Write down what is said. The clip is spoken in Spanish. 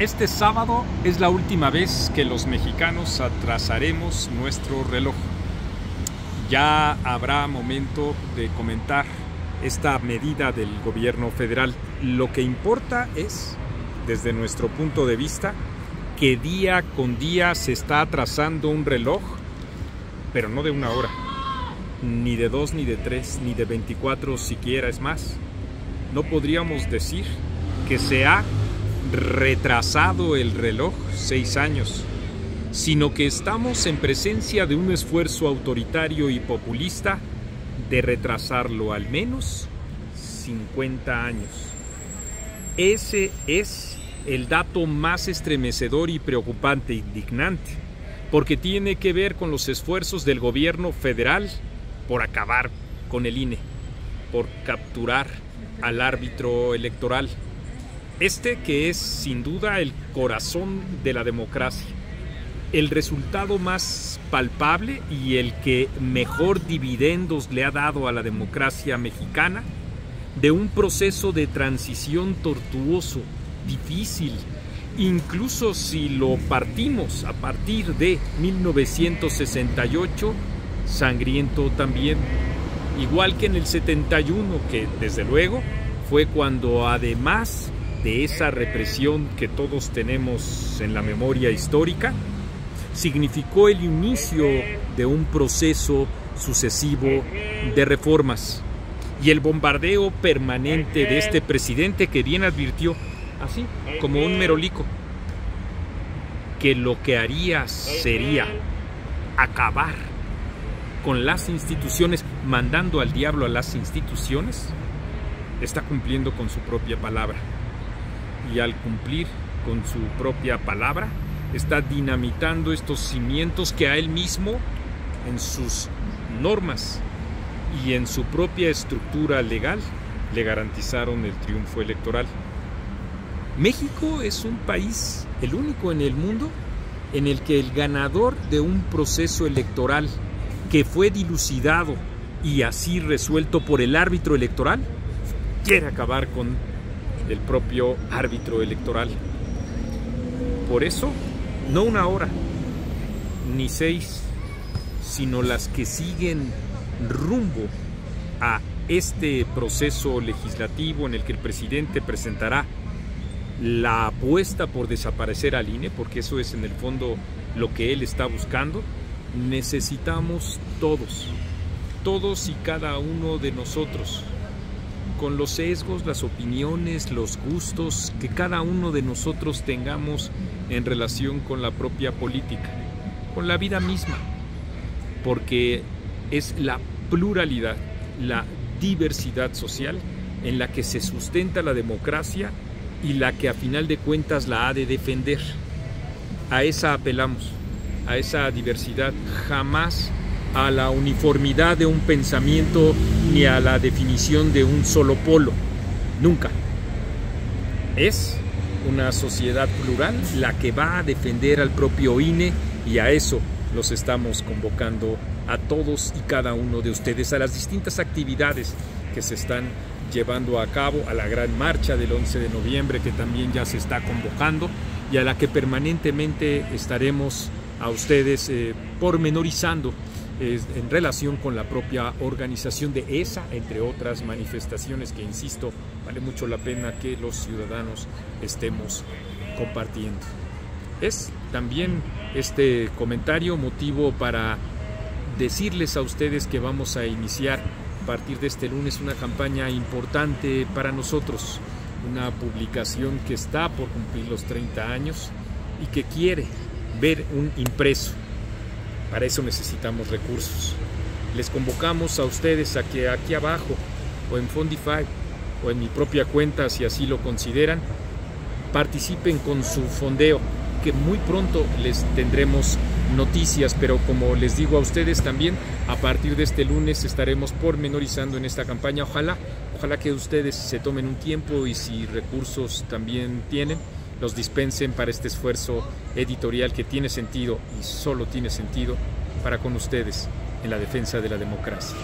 Este sábado es la última vez que los mexicanos atrasaremos nuestro reloj. Ya habrá momento de comentar esta medida del gobierno federal. Lo que importa es, desde nuestro punto de vista, que día con día se está atrasando un reloj, pero no de una hora, ni de 2, ni de 3, ni de 24 siquiera. Es más, no podríamos decir que se ha retrasado el reloj 6 años, sino que estamos en presencia de un esfuerzo autoritario y populista de retrasarlo al menos 50 años. Ese es el dato más estremecedor y preocupante, indignante, porque tiene que ver con los esfuerzos del gobierno federal por acabar con el INE, por capturar al árbitro electoral. Este que es sin duda el corazón de la democracia, el resultado más palpable y el que mejor dividendos le ha dado a la democracia mexicana de un proceso de transición tortuoso, difícil, incluso si lo partimos a partir de 1968, sangriento también, igual que en el 71, que desde luego fue cuando además de esa represión que todos tenemos en la memoria histórica, significó el inicio de un proceso sucesivo de reformas y el bombardeo permanente de este presidente que bien advirtió, así como un merolico, que lo que haría sería acabar con las instituciones, mandando al diablo a las instituciones, está cumpliendo con su propia palabra. Y al cumplir con su propia palabra, está dinamitando estos cimientos que a él mismo, en sus normas y en su propia estructura legal, le garantizaron el triunfo electoral. México es un país, el único en el mundo, en el que el ganador de un proceso electoral que fue dilucidado y así resuelto por el árbitro electoral, quiere acabar con el propio árbitro electoral. Por eso, no una hora, ni 6, sino las que siguen rumbo a este proceso legislativo en el que el presidente presentará la apuesta por desaparecer al INE, porque eso es en el fondo lo que él está buscando. Necesitamos todos y cada uno de nosotros, con los sesgos, las opiniones, los gustos que cada uno de nosotros tengamos en relación con la propia política, con la vida misma, porque es la pluralidad, la diversidad social en la que se sustenta la democracia y la que a final de cuentas la ha de defender. A esa apelamos, a esa diversidad, jamás a la uniformidad de un pensamiento ni a la definición de un solo polo, nunca. Es una sociedad plural la que va a defender al propio INE, y a eso los estamos convocando a todos y cada uno de ustedes, a las distintas actividades que se están llevando a cabo, a la gran marcha del 11 de noviembre que también ya se está convocando y a la que permanentemente estaremos a ustedes pormenorizando en relación con la propia organización de esa, entre otras manifestaciones que, insisto, vale mucho la pena que los ciudadanos estemos compartiendo. Es también este comentario motivo para decirles a ustedes que vamos a iniciar a partir de este lunes una campaña importante para nosotros, una publicación que está por cumplir los 30 años y que quiere ver un impreso. Para eso necesitamos recursos. Les convocamos a ustedes a que aquí abajo, o en Fondify, o en mi propia cuenta, si así lo consideran, participen con su fondeo, que muy pronto les tendremos noticias, pero como les digo a ustedes también, a partir de este lunes estaremos pormenorizando en esta campaña. Ojalá que ustedes se tomen un tiempo y si recursos también tienen, los dispensen para este esfuerzo editorial que tiene sentido y solo tiene sentido para con ustedes en la defensa de la democracia.